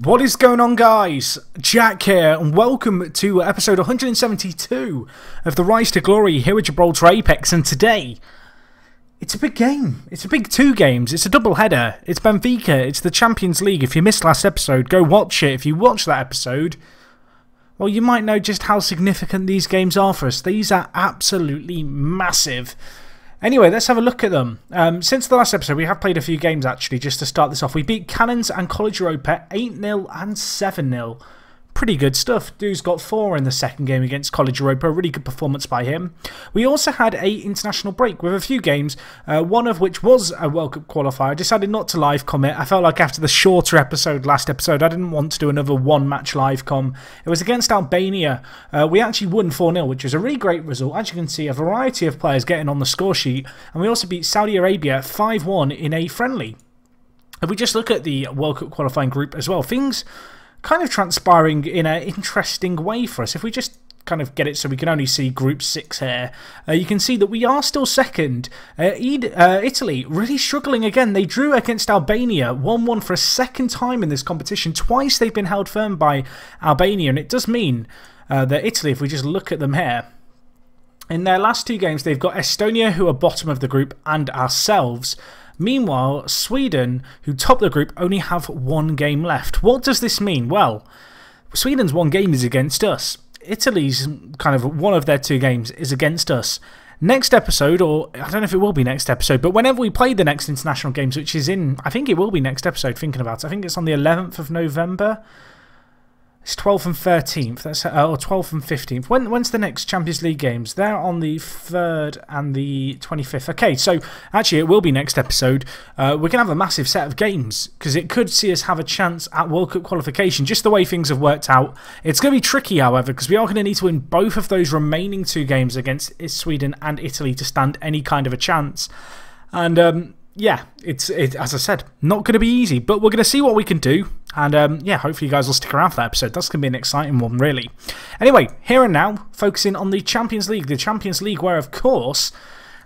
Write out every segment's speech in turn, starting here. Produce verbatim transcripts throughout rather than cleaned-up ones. What is going on, guys? Jack here, and welcome to episode one hundred seventy-two of the Rise to Glory here at Gibraltar Apex. And today, it's a big game. It's a big two games. It's a double header. It's Benfica. It's the Champions League. If you missed last episode, go watch it. If you watch that episode, well, you might know just how significant these games are for us. These are absolutely massive. Anyway, let's have a look at them. Um, since the last episode, we have played a few games, actually, just to start this off. We beat Cannons and College Europa eight nil and seven nil. Pretty good stuff. Dues got four in the second game against College Europa. A really good performance by him. We also had an international break with a few games, uh, one of which was a World Cup qualifier. I decided not to live com it. I felt like after the shorter episode, last episode, I didn't want to do another one-match live com. It was against Albania. Uh, we actually won four nil, which was a really great result. As you can see, a variety of players getting on the score sheet. And we also beat Saudi Arabia five one in a friendly. If we just look at the World Cup qualifying group as well, things kind of transpiring in an interesting way for us. If we just kind of get it so we can only see group six here, uh, you can see that we are still second. Uh, uh, Italy really struggling again. They drew against Albania one one for a second time in this competition. Twice they've been held firm by Albania, and it does mean uh, that Italy, if we just look at them here, in their last two games they've got Estonia, who are bottom of the group, and ourselves. Meanwhile, Sweden, who top the group, only have one game left. What does this mean? Well, Sweden's one game is against us. Italy's kind of one of their two games is against us. Next episode, or I don't know if it will be next episode, but whenever we play the next international games, which is in, I think it will be next episode, thinking about it. I think it's on the eleventh of November. It's twelfth and thirteenth, that's, uh, or twelfth and fifteenth. When, when's the next Champions League games? They're on the third and the twenty-fifth. Okay, so actually it will be next episode. Uh, we're going to have a massive set of games because it could see us have a chance at World Cup qualification, just the way things have worked out. It's going to be tricky, however, because we are going to need to win both of those remaining two games against Sweden and Italy to stand any kind of a chance. And um, yeah, it's it, as I said, not going to be easy, but we're going to see what we can do. And um, yeah, hopefully you guys will stick around for that episode. That's going to be an exciting one, really. Anyway, here and now, focusing on the Champions League. The Champions League where, of course,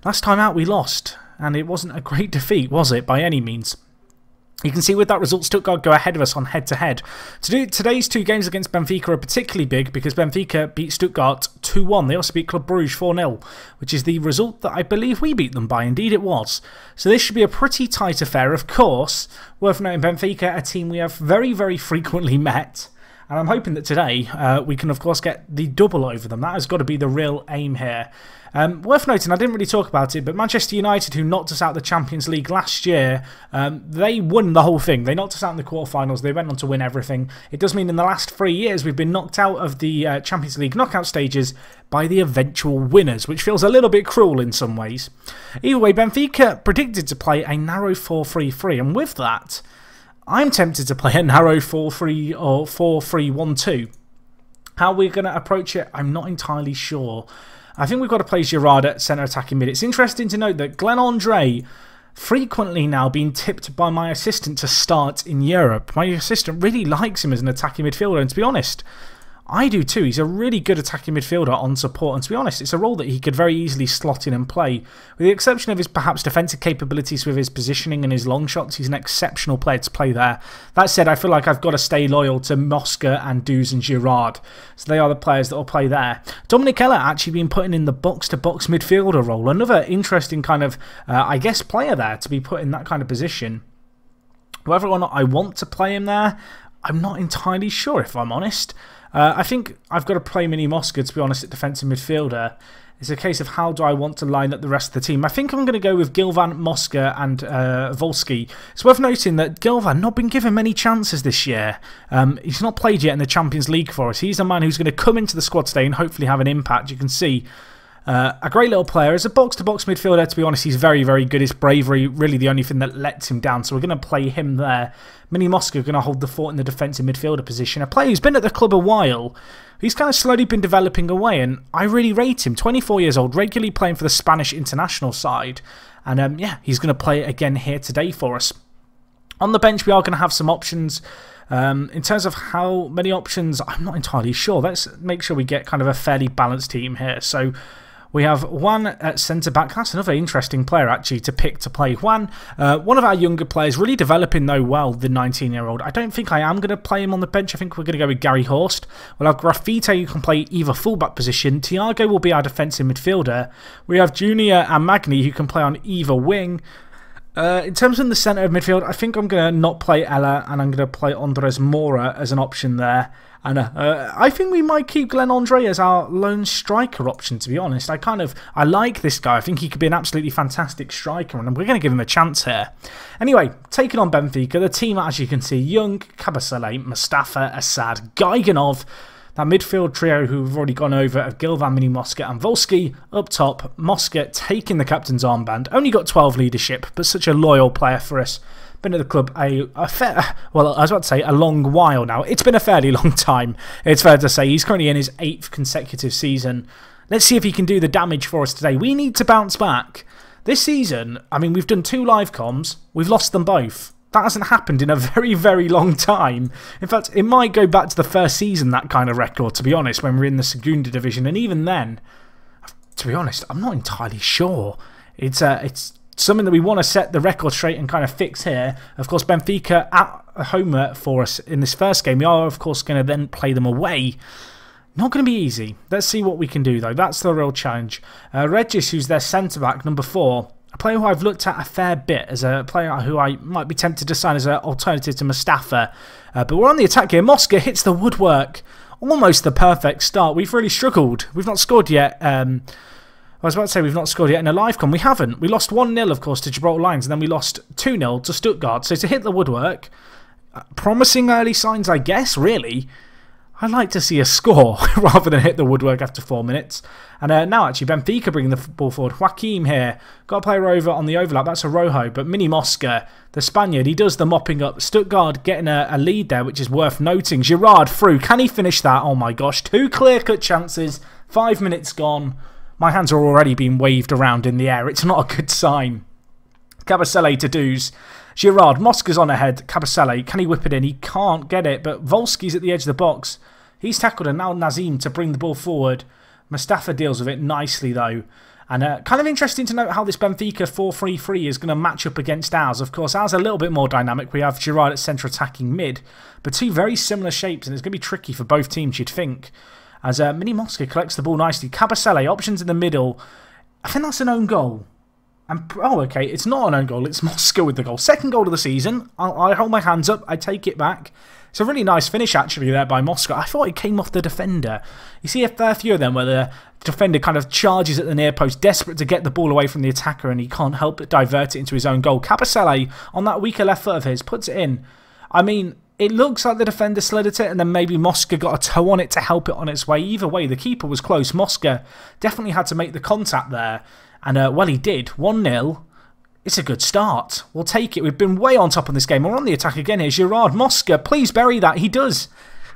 last time out we lost. And it wasn't a great defeat, was it, by any means? You can see with that result, Stuttgart go ahead of us on head-to-head. -to, -head. to do, today's two games against Benfica are particularly big because Benfica beat Stuttgart two one. They also beat Club Brugge four nil, which is the result that I believe we beat them by. Indeed it was. So this should be a pretty tight affair, of course. Worth noting, Benfica, a team we have very, very frequently met. And I'm hoping that today uh, we can, of course, get the double over them. That has got to be the real aim here. Um, worth noting, I didn't really talk about it, but Manchester United, who knocked us out the Champions League last year, um, they won the whole thing. They knocked us out in the quarterfinals. They went on to win everything. It does mean in the last three years we've been knocked out of the uh, Champions League knockout stages by the eventual winners, which feels a little bit cruel in some ways. Either way, Benfica predicted to play a narrow four three three, and with that, I'm tempted to play a narrow four three or four three one two. How we're going to approach it, I'm not entirely sure. I think we've got to play Girard at centre attacking mid. It's interesting to note that Glenn Andre frequently now being tipped by my assistant to start in Europe. My assistant really likes him as an attacking midfielder, and to be honest, I do too. He's a really good attacking midfielder on support, and to be honest, it's a role that he could very easily slot in and play. With the exception of his perhaps defensive capabilities with his positioning and his long shots, he's an exceptional player to play there. That said, I feel like I've got to stay loyal to Mosca and Dues and Girard, so they are the players that will play there. Dominic Eller actually been putting in the box-to-box midfielder role. Another interesting kind of, uh, I guess, player there to be put in that kind of position. Whether or not I want to play him there, I'm not entirely sure, if I'm honest. Uh, I think I've got to play Mini Mosca, to be honest, at defensive midfielder. It's a case of how do I want to line up the rest of the team. I think I'm going to go with Gilvan, Mosca and uh, Volski. It's worth noting that Gilvan not been given many chances this year. Um, he's not played yet in the Champions League for us. He's a man who's going to come into the squad today and hopefully have an impact. You can see uh, a great little player. As a box-to-box midfielder, to be honest, he's very, very good. His bravery really the only thing that lets him down. So we're going to play him there. Mini Mosca going to hold the fort in the defensive midfielder position. A player who's been at the club a while. He's kind of slowly been developing away, and I really rate him. twenty-four years old, regularly playing for the Spanish international side. And um, yeah, he's going to play again here today for us. On the bench, we are going to have some options. Um, in terms of how many options, I'm not entirely sure. Let's make sure we get kind of a fairly balanced team here. So We have Juan at centre-back. That's another interesting player, actually, to pick to play Juan. Uh, one of our younger players, really developing, though, well, the nineteen-year-old. I don't think I am going to play him on the bench. I think we're going to go with Gary Horst. We'll have Grafite, who can play either fullback position. Thiago will be our defensive midfielder. We have Junior and Magny, who can play on either wing. Uh, in terms of the centre of midfield, I think I'm going to not play Ella, and I'm going to play Andres Mora as an option there. And uh, uh, I think we might keep Glenn Andre as our lone striker option, to be honest. I kind of, I like this guy. I think he could be an absolutely fantastic striker, and we're going to give him a chance here. Anyway, taking on Benfica, the team, as you can see, Young, Cabaçolé, Mustafa, Assad, Gaiganov, that midfield trio who we've already gone over of Gilvan, Mini Mosca and Volski. Up top, Mosca taking the captain's armband. Only got twelve leadership, but such a loyal player for us. Been at the club a, a fair, well, I was about to say a long while now. It's been a fairly long time. It's fair to say he's currently in his eighth consecutive season. Let's see if he can do the damage for us today. We need to bounce back. This season, I mean, we've done two live comms. We've lost them both. That hasn't happened in a very, very long time. In fact, it might go back to the first season, that kind of record, to be honest, when we're in the Segunda Division. And even then, to be honest, I'm not entirely sure. It's uh, it's something that we want to set the record straight and kind of fix here. Of course, Benfica at home for us in this first game. We are, of course, going to then play them away. Not going to be easy. Let's see what we can do, though. That's the real challenge. Uh, Regis, who's their centre-back, number four. A player who I've looked at a fair bit as a player who I might be tempted to sign as an alternative to Mustafa. Uh, but we're on the attack here. Mosca hits the woodwork. Almost the perfect start. We've really struggled. We've not scored yet. Um, I was about to say we've not scored yet in a live con. We haven't. We lost one nil, of course, to Gibraltar Lions. And then we lost two nil to Stuttgart. So to hit the woodwork, uh, promising early signs, I guess, really. I'd like to see a score rather than hit the woodwork after four minutes. And uh, now, actually, Benfica bringing the ball forward. Joaquim here. Got a player over on the overlap. That's a Rojo. But Mini Mosca, the Spaniard, he does the mopping up. Stuttgart getting a, a lead there, which is worth noting. Girard through. Can he finish that? Oh, my gosh. Two clear-cut chances. Five minutes gone. My hands are already being waved around in the air. It's not a good sign. Cabaçolé to Dues. Girard, Mosca's on ahead. Cabaçolé, can he whip it in? He can't get it, but Volski's at the edge of the box. He's tackled an Al Nazim to bring the ball forward. Mustafa deals with it nicely, though. And uh, kind of interesting to note how this Benfica four three three is going to match up against ours. Of course, ours are a little bit more dynamic. We have Girard at centre attacking mid, but two very similar shapes, and it's going to be tricky for both teams, you'd think. As uh, Mini Mosca collects the ball nicely. Cabaçolé, options in the middle. I think that's an own goal. And, oh, okay, it's not an own goal, it's Mosca with the goal. Second goal of the season, I'll, I hold my hands up, I take it back. It's a really nice finish, actually, there by Mosca. I thought it came off the defender. You see a fair few of them where the defender kind of charges at the near post, desperate to get the ball away from the attacker, and he can't help but divert it into his own goal. Cabaçolé, on that weaker left foot of his, puts it in. I mean, it looks like the defender slid at it, and then maybe Mosca got a toe on it to help it on its way. Either way, the keeper was close. Mosca definitely had to make the contact there. And, uh, well, he did. one nil. It's a good start. We'll take it. We've been way on top of this game. We're on the attack again here. Girard, Mosca, please bury that. He does.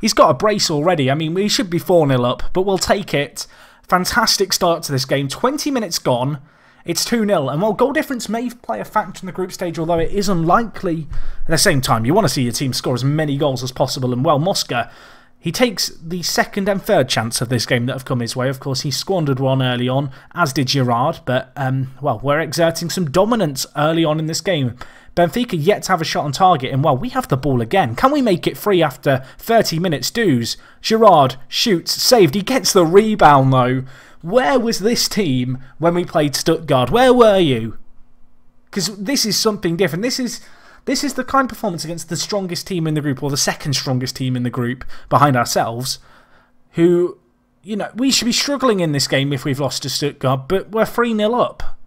He's got a brace already. I mean, we should be four nil up, but we'll take it. Fantastic start to this game. twenty minutes gone. It's two nil. And while goal difference may play a factor in the group stage, although it is unlikely, at the same time, you want to see your team score as many goals as possible. And, well, Mosca, he takes the second and third chance of this game that have come his way. Of course, he squandered one early on, as did Girard. But, um, well, we're exerting some dominance early on in this game. Benfica yet to have a shot on target. And, well, we have the ball again. Can we make it free after thirty minutes? Dues. Girard shoots. Saved. He gets the rebound, though. Where was this team when we played Stuttgart? Where were you? Because this is something different. This is... This is the kind of performance against the strongest team in the group, or the second strongest team in the group behind ourselves, who, you know, we should be struggling in this game if we've lost to Stuttgart, but we're three nil up.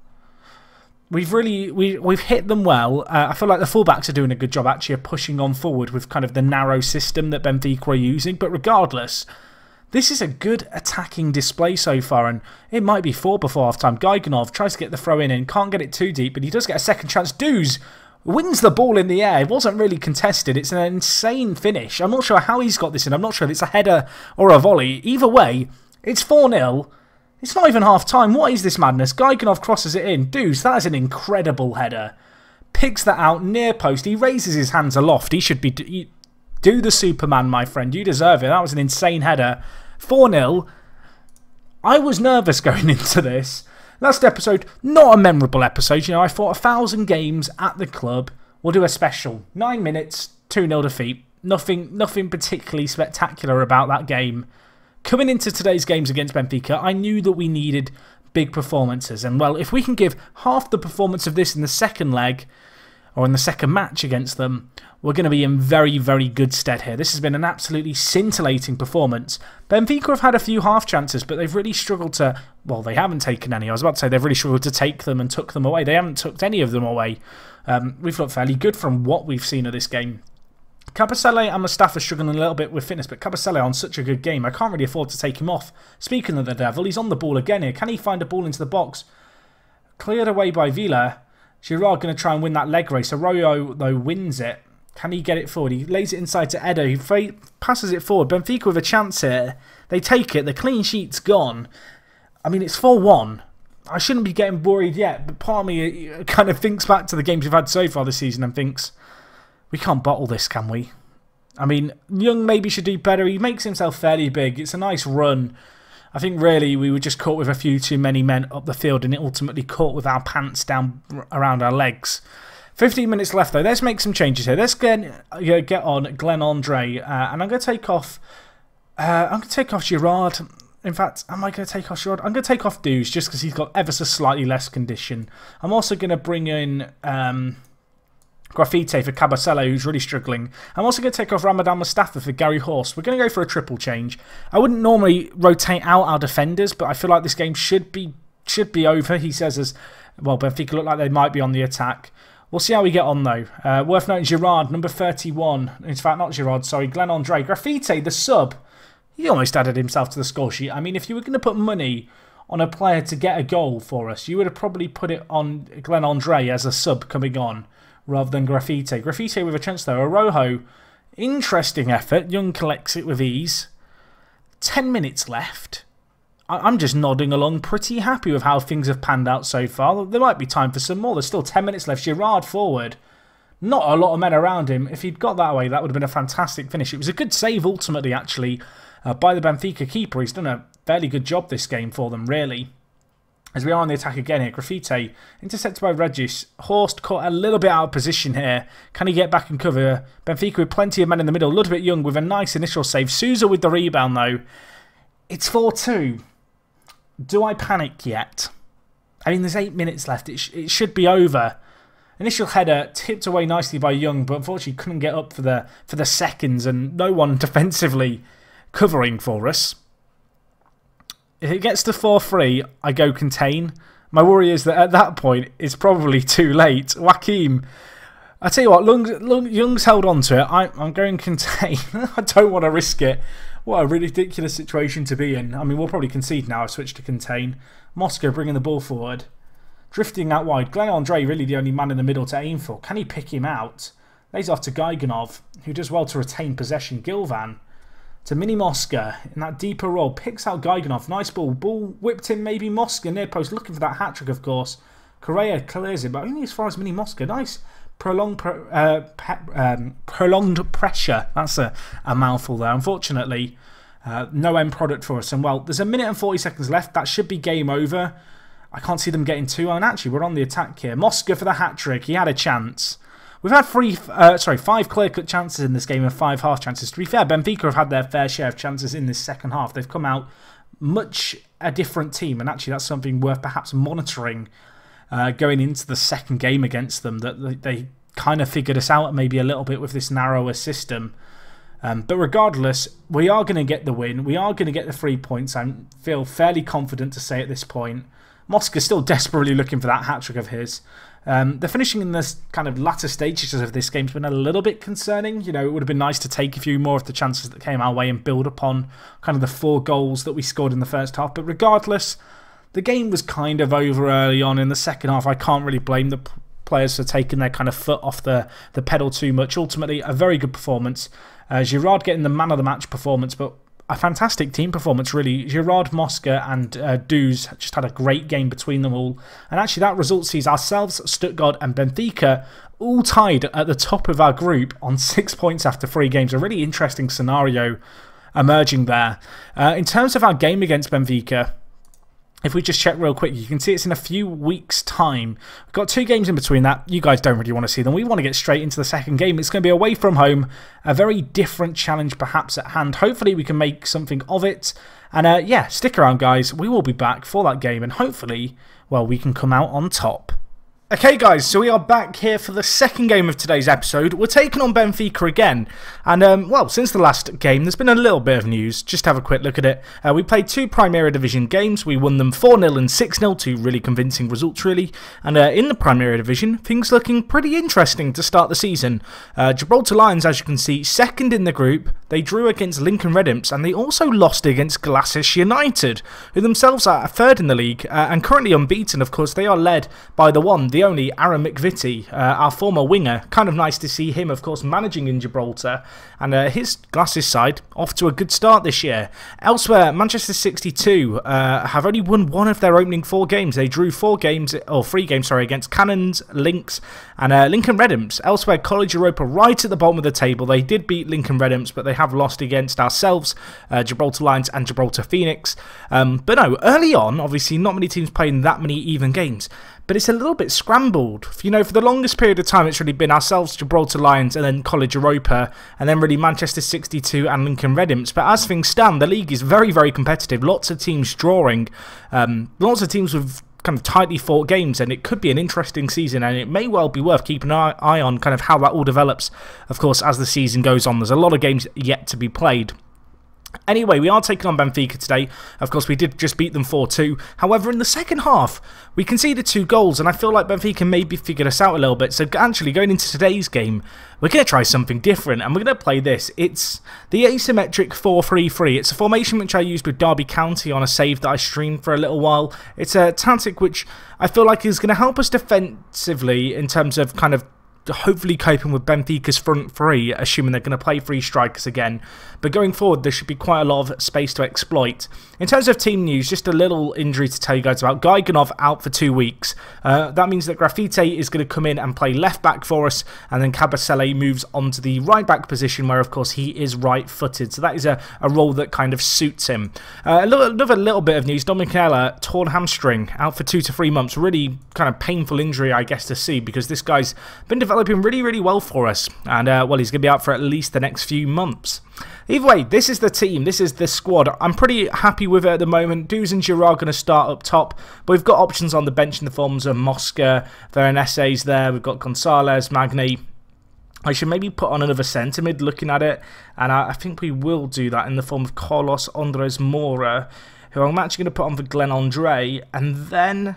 We've really, we, we've hit them well. Uh, I feel like the fullbacks are doing a good job actually of pushing on forward with kind of the narrow system that Benfica are using, but regardless, this is a good attacking display so far, and it might be four before half-time. Gaiganov tries to get the throw in and can't get it too deep, but he does get a second chance. Dues wins the ball in the air. It wasn't really contested. It's an insane finish. I'm not sure how he's got this in. I'm not sure if it's a header or a volley. Either way, it's four nil. It's not even half-time. What is this madness? Gaiganov crosses it in. Dues, that is an incredible header. Picks that out near post. He raises his hands aloft. He should be... He, do the Superman, my friend. You deserve it. That was an insane header. four nil. I was nervous going into this. Last episode, not a memorable episode. You know, I fought a thousand games at the club. We'll do a special. Nine minutes, two nil defeat. Nothing, nothing particularly spectacular about that game. Coming into today's games against Benfica, I knew that we needed big performances. And, well, if we can give half the performance of this in the second leg, or in the second match against them, we're going to be in very, very good stead here. This has been an absolutely scintillating performance. Benfica have had a few half chances, but they've really struggled to... Well, they haven't taken any. I was about to say they've really struggled to take them and took them away. They haven't took any of them away. Um, we've looked fairly good from what we've seen of this game. Cabaçolé and Mustafa struggling a little bit with fitness, but Cabaçolé on such a good game, I can't really afford to take him off. Speaking of the devil, he's on the ball again here. Can he find a ball into the box? Cleared away by Villa. Girard going to try and win that leg race. Arroyo, though, wins it. Can he get it forward? He lays it inside to Edo. He passes it forward. Benfica with a chance here. They take it. The clean sheet's gone. I mean, it's four one. I shouldn't be getting worried yet, but part of me kind of thinks back to the games we've had so far this season and thinks, we can't bottle this, can we? I mean, Young maybe should do better. He makes himself fairly big. It's a nice run. I think really we were just caught with a few too many men up the field and it ultimately caught with our pants down around our legs. fifteen minutes left though. Let's make some changes here. Let's get, get on Glenn Andre uh, and I'm going to take off uh, I'm going to take off Girard. In fact, am I going to take off Girard? I'm going to take off Dues just because he's got ever so slightly less condition. I'm also going to bring in um, Grafite for Cabaçolé, who's really struggling. I'm also going to take off Ramadan Mustafa for Gary Horst. We're going to go for a triple change. I wouldn't normally rotate out our defenders, but I feel like this game should be should be over. He says as well, Benfica look like they might be on the attack. We'll see how we get on though. Uh, worth noting Girard, number thirty-one. In fact, not Girard, sorry, Glenn Andre. Grafite, the sub. He almost added himself to the score sheet. I mean, if you were going to put money on a player to get a goal for us, you would have probably put it on Glenn Andre as a sub coming on, rather than Grafite. Grafite with a chance though. Araujo, interesting effort. Young collects it with ease. Ten minutes left. I'm just nodding along, pretty happy with how things have panned out so far. There might be time for some more. There's still ten minutes left. Girard forward. Not a lot of men around him. If he'd got that away, that would have been a fantastic finish. It was a good save ultimately, actually, uh, by the Benfica keeper. He's done a fairly good job this game for them, really. As we are on the attack again here, Grafite intercepted by Regis. Horst caught a little bit out of position here. Can he get back and cover? Benfica with plenty of men in the middle. Ludwig Young with a nice initial save. Sousa with the rebound though. It's four two. Do I panic yet? I mean, there's eight minutes left. It, sh it should be over. Initial header tipped away nicely by Young, but unfortunately couldn't get up for the for the seconds, and no one defensively covering for us. If it gets to four three, I go contain. My worry is that at that point, it's probably too late. Joaquim, I tell you what, Lung, Young's held on to it. I, I'm going contain. I don't want to risk it. What a ridiculous situation to be in. I mean, we'll probably concede now. I switch to contain. Mosca bringing the ball forward. Drifting out wide. Glenn Andre really the only man in the middle to aim for. Can he pick him out? Lays off to Gaiganov, who does well to retain possession. Gilvan to Mini Mosca in that deeper role. Picks out Gaiganov. Nice ball. Ball whipped in maybe Mosca near post. Looking for that hat-trick, of course. Correa clears it, but only as far as Mini Mosca. Nice prolonged pro uh, pe um, prolonged pressure. That's a, a mouthful there. Unfortunately, uh, no end product for us. And, well, there's a minute and forty seconds left. That should be game over. I can't see them getting two. And actually, we're on the attack here. Mosca for the hat-trick. He had a chance. We've had three, uh, sorry, five clear-cut chances in this game and five half chances. To be fair, Benfica have had their fair share of chances in this second half. They've come out much a different team, and actually that's something worth perhaps monitoring uh, going into the second game against them, that they kind of figured us out maybe a little bit with this narrower system. Um, but regardless, we are going to get the win. We are going to get the three points. I feel fairly confident to say at this point. Mosca's still desperately looking for that hat-trick of his. Um, the finishing in this kind of latter stages of this game's been a little bit concerning. You know, it would have been nice to take a few more of the chances that came our way and build upon kind of the four goals that we scored in the first half. But regardless, the game was kind of over early on in the second half. I can't really blame the players for taking their kind of foot off the, the pedal too much. Ultimately, a very good performance. Uh, Girard getting the man of the match performance, but a fantastic team performance, really. Girard, Mosca and uh, Dues just had a great game between them all. And actually that result sees ourselves, Stuttgart and Benfica all tied at the top of our group on six points after three games. A really interesting scenario emerging there. Uh, in terms of our game against Benfica, If we just check real quick, you can see it's in a few weeks' time. We've got two games in between that. You guys don't really want to see them. We want to get straight into the second game. It's going to be away from home. A very different challenge perhaps at hand. Hopefully we can make something of it. And uh, yeah, stick around, guys. We will be back for that game. And hopefully, well, we can come out on top. Okay, guys, so we are back here for the second game of today's episode. We're taking on Benfica again. And, um, well, since the last game, there's been a little bit of news. Just have a quick look at it. Uh, we played two Primera Division games. We won them four nil and six nil, two really convincing results, really. And uh, in the Primera Division, things looking pretty interesting to start the season. Uh, Gibraltar Lions, as you can see, second in the group. They drew against Lincoln Red Imps, and they also lost against Glasses United, who themselves are third in the league uh, and currently unbeaten. Of course, they are led by the one, the only Aaron McVitie, uh, our former winger. Kind of nice to see him, of course, managing in Gibraltar, and uh, his Glasses side off to a good start this year. Elsewhere, Manchester sixty-two uh, have only won one of their opening four games. They drew four games, or three games, sorry, against Cannons, Lynx, and uh, Lincoln Red Imps. Elsewhere, College Europa right at the bottom of the table. They did beat Lincoln Red Imps, but they have lost against ourselves, uh, Gibraltar Lions and Gibraltar Phoenix. Um, but no, early on, obviously, not many teams playing that many even games. But it's a little bit scrambled. You know, for the longest period of time, it's really been ourselves, Gibraltar Lions, and then College Europa, and then really Manchester sixty-two and Lincoln Red Imps. But as things stand, the league is very, very competitive. Lots of teams drawing. Um, lots of teams with kind of tightly fought games, and it could be an interesting season, and it may well be worth keeping an eye on kind of how that all develops. Of course, as the season goes on, there's a lot of games yet to be played. Anyway, we are taking on Benfica today. Of course, we did just beat them four two. However, in the second half, we conceded two goals, and I feel like Benfica maybe figured us out a little bit. So actually, going into today's game, we're going to try something different, and we're going to play this. It's the asymmetric four three three. It's a formation which I used with Derby County on a save that I streamed for a little while. It's a tactic which I feel like is going to help us defensively in terms of kind of hopefully coping with Benfica's front three, assuming they're going to play three strikers again. But going forward, there should be quite a lot of space to exploit. In terms of team news, just a little injury to tell you guys about. Gaiganov out for two weeks. Uh, that means that Grafite is going to come in and play left-back for us, and then Cabaçolé moves on to the right-back position, where, of course, he is right-footed. So that is a, a role that kind of suits him. Uh, another, another little bit of news. Dominicella, torn hamstring, out for two to three months. Really kind of painful injury, I guess, to see, because this guy's been developing Developing really, really well for us, and uh, well, he's going to be out for at least the next few months. Either way, this is the team, this is the squad. I'm pretty happy with it at the moment. Dues and Girard are going to start up top, but we've got options on the bench in the forms of Mosca, Veronese's there, we've got Gonzalez, Magny. I should maybe put on another centre mid looking at it, and I, I think we will do that in the form of Carlos Andres Mora, who I'm actually going to put on for Glenn Andre, and then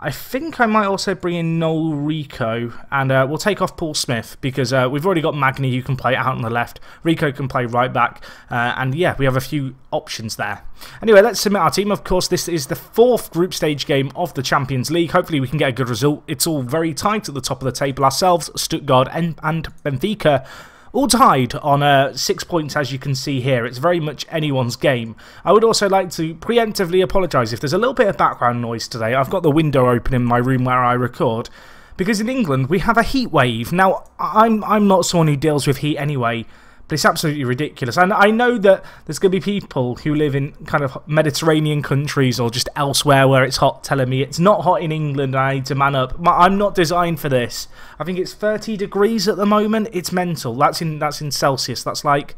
I think I might also bring in Noel Rico, and uh, we'll take off Paul Smith, because uh, we've already got Magny, who can play out on the left. Rico can play right back, uh, and yeah, we have a few options there. Anyway, let's submit our team. Of course, this is the fourth group stage game of the Champions League. Hopefully we can get a good result. It's all very tight at the top of the table. Ourselves, Stuttgart and, and Benfica, all tied on uh, six points, as you can see here. It's very much anyone's game. I would also like to preemptively apologise if there's a little bit of background noise today. I've got the window open in my room where I record, because in England we have a heat wave. Now, I'm, I'm not someone who deals with heat anyway, but it's absolutely ridiculous. And I know that there's going to be people who live in kind of Mediterranean countries or just elsewhere where it's hot telling me it's not hot in England, I need to man up. I'm not designed for this. I think it's thirty degrees at the moment. It's mental. That's in that's in Celsius. That's like,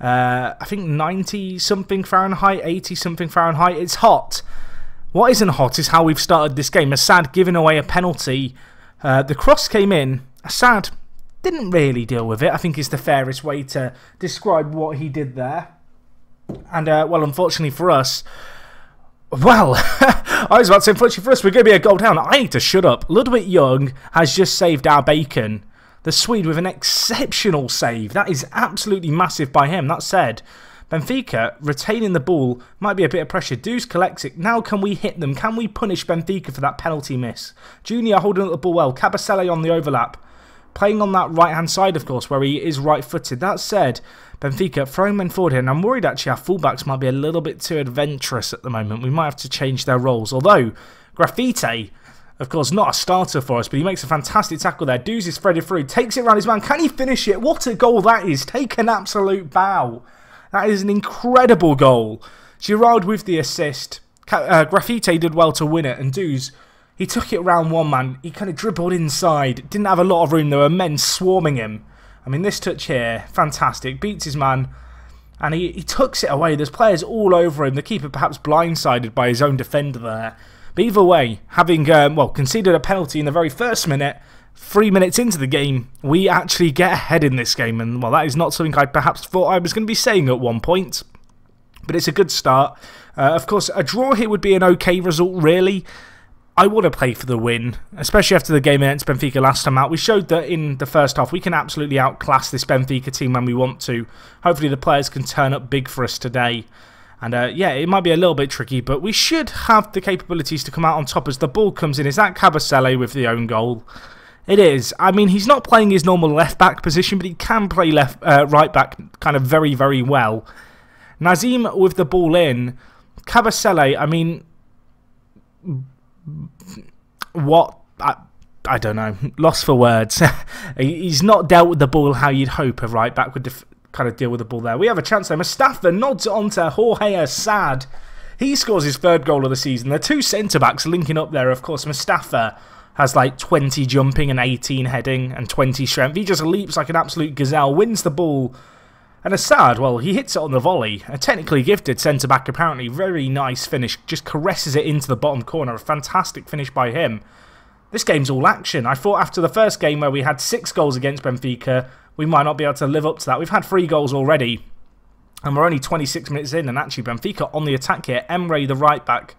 uh, I think ninety something Fahrenheit, eighty something Fahrenheit. It's hot. What isn't hot is how we've started this game. Assad giving away a penalty. Uh, the cross came in. Assad didn't really deal with it, I think, is the fairest way to describe what he did there. And, uh, well, unfortunately for us, well, I was about to say, unfortunately for us, we're going to be a goal down. I need to shut up. Ludwig Young has just saved our bacon. The Swede with an exceptional save. That is absolutely massive by him. That said, Benfica retaining the ball, might be a bit of pressure. Dues collects it. Now can we hit them? Can we punish Benfica for that penalty miss? Junior holding up the ball well. Cabaçolé on the overlap, playing on that right-hand side, of course, where he is right-footed. That said, Benfica throwing men forward here, and I'm worried, actually, our fullbacks might be a little bit too adventurous at the moment. We might have to change their roles. Although, Grafite, of course, not a starter for us, but he makes a fantastic tackle there. Dues is threaded through, takes it around his man. Can he finish it? What a goal that is. Take an absolute bow. That is an incredible goal. Girard with the assist. Uh, Grafite did well to win it, and Dues, he took it round one man. He kind of dribbled inside, didn't have a lot of room. There were men swarming him. I mean, this touch here, fantastic. Beats his man, and he, he tucks it away. There's players all over him. The keeper perhaps blindsided by his own defender there. But either way, having, um, well, conceded a penalty in the very first minute, three minutes into the game, we actually get ahead in this game. And, well, that is not something I perhaps thought I was going to be saying at one point. But it's a good start. Uh, of course, a draw here would be an okay result, really. I want to play for the win, especially after the game against Benfica last time out. We showed that in the first half we can absolutely outclass this Benfica team when we want to. Hopefully the players can turn up big for us today. And uh, yeah, it might be a little bit tricky, but we should have the capabilities to come out on top as the ball comes in. Is that Cabaçolé with the own goal? It is. I mean, he's not playing his normal left-back position, but he can play left, uh, right-back kind of very, very well. Nazim with the ball in. Cabaçolé, I mean... What? I, I don't know. Lost for words. He's not dealt with the ball how you'd hope a right-back would kind of deal with the ball there. We have a chance there. Mustafa nods on to Jorge Assad. He scores his third goal of the season. The two centre-backs linking up there. Of course, Mustafa has like twenty jumping and eighteen heading and twenty strength. He just leaps like an absolute gazelle, wins the ball. And Asad, well, he hits it on the volley. A technically gifted centre-back, apparently. Very nice finish. Just caresses it into the bottom corner. A fantastic finish by him. This game's all action. I thought after the first game where we had six goals against Benfica, we might not be able to live up to that. We've had three goals already. And we're only twenty-six minutes in. And actually, Benfica on the attack here. Emre, the right-back,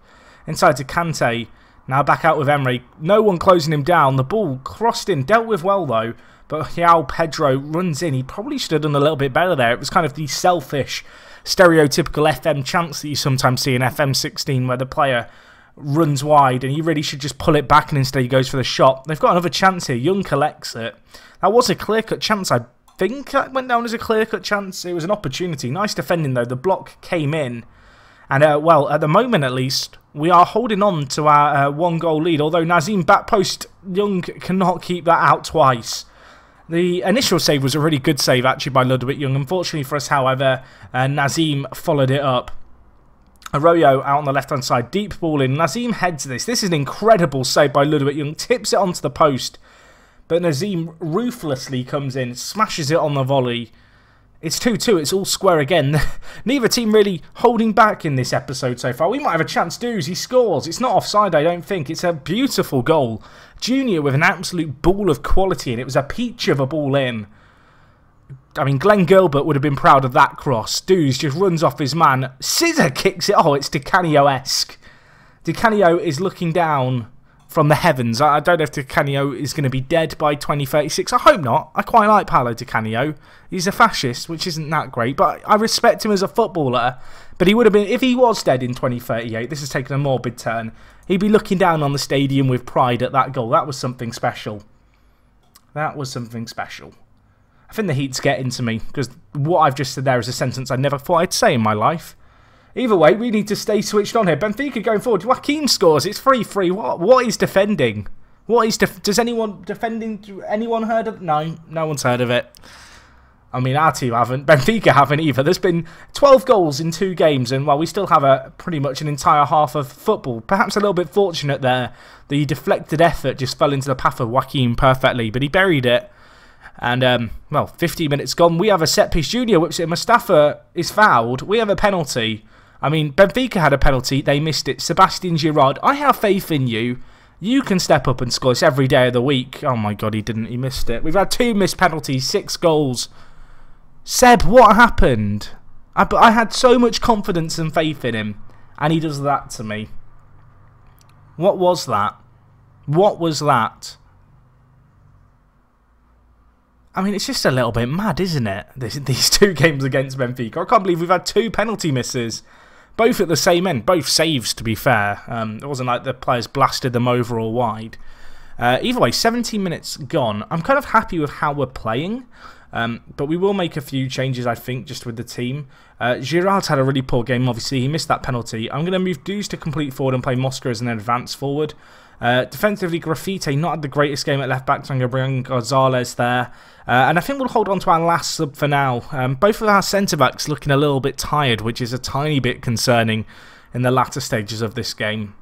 inside to Kante. Now back out with Emre. No one closing him down. The ball crossed in. Dealt with well, though. But João Pedro runs in. He probably should have done a little bit better there. It was kind of the selfish, stereotypical F M chance that you sometimes see in F M sixteen where the player runs wide and he really should just pull it back and instead he goes for the shot. They've got another chance here. Young collects it. That was a clear-cut chance. I think that went down as a clear-cut chance. It was an opportunity. Nice defending, though. The block came in. And, uh, well, at the moment at least, we are holding on to our uh, one-goal lead. Although Nazim back post, Young cannot keep that out twice. The initial save was a really good save, actually, by Ludwig Young. Unfortunately for us, however, uh, Nazim followed it up. Arroyo out on the left-hand side. Deep ball in. Nazim heads this. This is an incredible save by Ludwig Young. Tips it onto the post. But Nazim ruthlessly comes in, smashes it on the volley. It's two two. It's all square again. Neither team really holding back in this episode so far. We might have a chance. Dues, he scores. It's not offside, I don't think. It's a beautiful goal. Junior with an absolute ball of quality, and it was a peach of a ball in. I mean, Glenn Gilbert would have been proud of that cross. Dues just runs off his man. Scissor kicks it. Oh, it's Di Canio-esque. Di Canio is looking down from the heavens. I don't know if Di Canio is going to be dead by twenty thirty-six. I hope not. I quite like Paolo Di Canio. He's a fascist, which isn't that great, but I respect him as a footballer. But he would have been, if he was dead in twenty thirty-eight, this has taken a morbid turn, he'd be looking down on the stadium with pride at that goal. That was something special. That was something special. I think the heat's getting to me, because what I've just said there is a sentence I never thought I'd say in my life. Either way, we need to stay switched on here. Benfica going forward. Joaquin scores. It's three three. What? What is defending? What is def does anyone defending? Anyone heard of? No, no one's heard of it. I mean, our team haven't. Benfica haven't either. There's been twelve goals in two games, and while well, we still have a pretty much an entire half of football. Perhaps a little bit fortunate there. The deflected effort just fell into the path of Joaquin perfectly, but he buried it. And, um, well, fifteen minutes gone. We have a set-piece. Junior whips it. Mustafa is fouled. We have a penalty. I mean, Benfica had a penalty. They missed it. Sebastian Girard, I have faith in you. You can step up and score. It's every day of the week. Oh, my God, he didn't. He missed it. We've had two missed penalties, six goals. Seb, what happened? I, I had so much confidence and faith in him, and he does that to me. What was that? What was that? I mean, it's just a little bit mad, isn't it? This, these two games against Benfica. I can't believe we've had two penalty misses. Both at the same end. Both saves, to be fair. Um, it wasn't like the players blasted them over or wide. Uh, either way, seventeen minutes gone. I'm kind of happy with how we're playing. Um, but we will make a few changes, I think, just with the team. Uh, Girard had a really poor game, obviously. He missed that penalty. I'm going to move Dues to complete forward and play Mosca as an advanced forward. Uh, defensively, Grafite not had the greatest game at left-back. So I'm going to bring Gonzalez there. Uh, and I think we'll hold on to our last sub for now. Um, both of our centre-backs looking a little bit tired, which is a tiny bit concerning. in the latter stages of this game.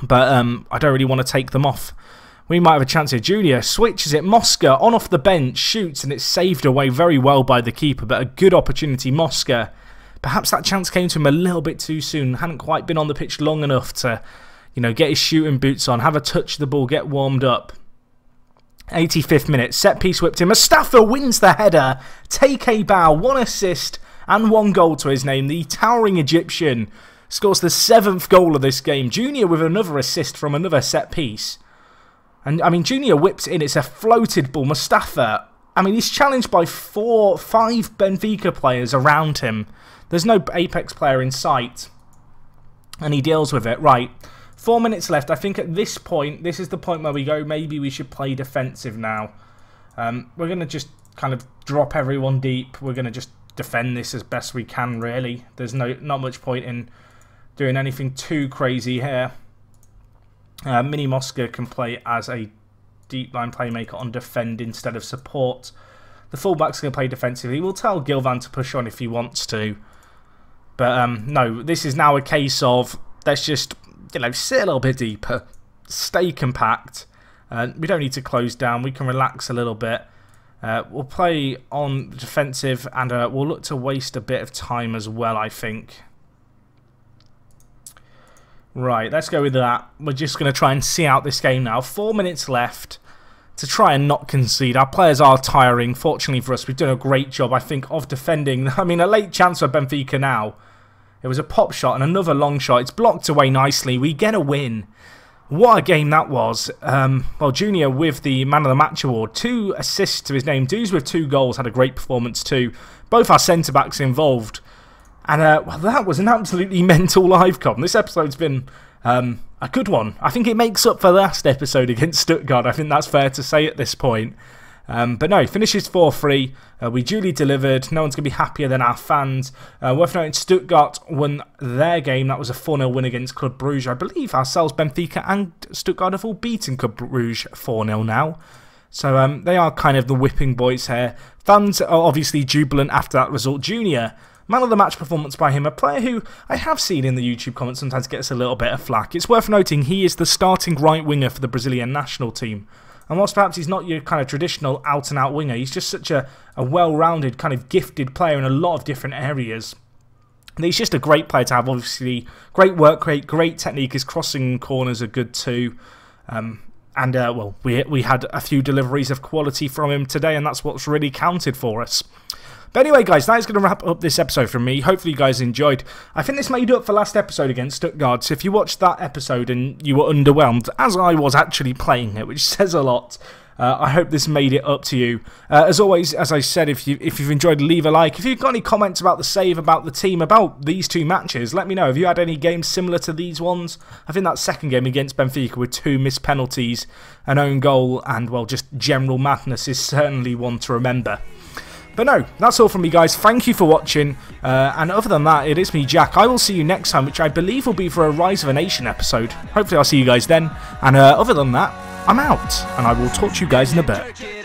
But um, I don't really want to take them off. We might have a chance here. Junior switches it. Mosca on off the bench. Shoots, and it's saved away very well by the keeper. But a good opportunity. Mosca. Perhaps that chance came to him a little bit too soon. Hadn't quite been on the pitch long enough to, you know, get his shooting boots on. Have a touch of the ball. Get warmed up. eighty-fifth minute. Set piece whipped in. Mustafa wins the header. Take a bow. One assist and one goal to his name. The towering Egyptian scores the seventh goal of this game. Junior with another assist from another set piece. And, I mean, Junior whips in. It's a floated ball. Mustafa, I mean, he's challenged by four, five Benfica players around him. There's no Apex player in sight. And he deals with it. Right. Four minutes left. I think at this point, this is the point where we go, maybe we should play defensive now. Um, we're going to just kind of drop everyone deep. We're going to just defend this as best we can, really. There's no not much point in doing anything too crazy here. Uh, Mini Mosca can play as a deep line playmaker on defend instead of support. The fullback's going to play defensively. We'll tell Gilvan to push on if he wants to. But um, no, this is now a case of let's just, you know, sit a little bit deeper, stay compact. Uh, we don't need to close down. We can relax a little bit. Uh, we'll play on defensive, and uh, we'll look to waste a bit of time as well, I think. Right, let's go with that. We're just going to try and see out this game now. Four minutes left to try and not concede. Our players are tiring. Fortunately for us, we've done a great job, I think, of defending. I mean, a late chance for Benfica now. It was a pop shot and another long shot. It's blocked away nicely. We get a win. What a game that was. Um, well, Junior with the Man of the Match award. Two assists to his name. Dues with two goals. Had a great performance too. Both our centre-backs involved. And uh, well, that was an absolutely mental live com. This episode's been um, a good one. I think it makes up for the last episode against Stuttgart. I think that's fair to say at this point. Um, but no, finishes four three. Uh, we duly delivered. No one's going to be happier than our fans. Uh, worth noting, Stuttgart won their game. That was a four nil win against Club Brugge. I believe ourselves, Benfica and Stuttgart have all beaten Club Brugge four nil now. So um, they are kind of the whipping boys here. Fans are obviously jubilant after that result. Junior, man of the match performance by him, a player who I have seen in the YouTube comments sometimes gets a little bit of flack. It's worth noting he is the starting right winger for the Brazilian national team. And whilst perhaps he's not your kind of traditional out-and-out winger, he's just such a, a well-rounded, kind of gifted player in a lot of different areas. And he's just a great player to have, obviously. Great work rate, great technique. His crossing corners are good too. Um, and, uh, well, we, we had a few deliveries of quality from him today, and that's what's really counted for us. But anyway, guys, that is going to wrap up this episode from me. Hopefully you guys enjoyed. I think this made up for last episode against Stuttgart. So if you watched that episode and you were underwhelmed, as I was actually playing it, which says a lot, uh, I hope this made it up to you. Uh, as always, as I said, if, you, if you've enjoyed, leave a like. If you've got any comments about the save, about the team, about these two matches, let me know. Have you had any games similar to these ones? I think that second game against Benfica with two missed penalties, an own goal, and, well, just general madness is certainly one to remember. But no, that's all from me, guys. Thank you for watching. Uh, and other than that, it is me, Jack. I will see you next time, which I believe will be for a Rise of a Nation episode. Hopefully I'll see you guys then. And uh, other than that, I'm out. And I will talk to you guys in a bit.